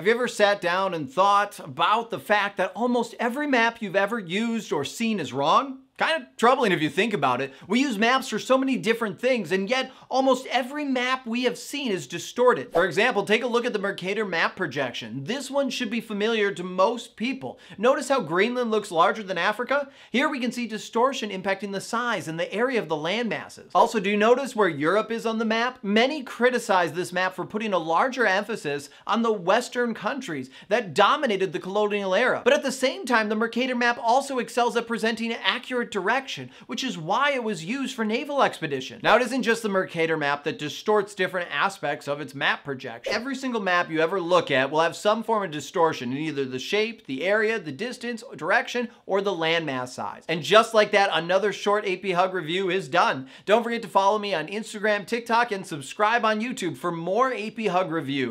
Have you ever sat down and thought about the fact that almost every map you've ever used or seen is wrong? Kind of troubling if you think about it. We use maps for so many different things, and yet almost every map we have seen is distorted. For example, take a look at the Mercator map projection. This one should be familiar to most people. Notice how Greenland looks larger than Africa? Here we can see distortion impacting the size and the area of the land masses. Also, do you notice where Europe is on the map? Many criticize this map for putting a larger emphasis on the Western countries that dominated the colonial era. But at the same time, the Mercator map also excels at presenting accurate direction, which is why it was used for naval expedition. Now, it isn't just the Mercator map that distorts different aspects of its map projection. Every single map you ever look at will have some form of distortion in either the shape, the area, the distance, direction, or the landmass size. And just like that, another short AP Hug review is done. Don't forget to follow me on Instagram, TikTok, and subscribe on YouTube for more AP Hug review.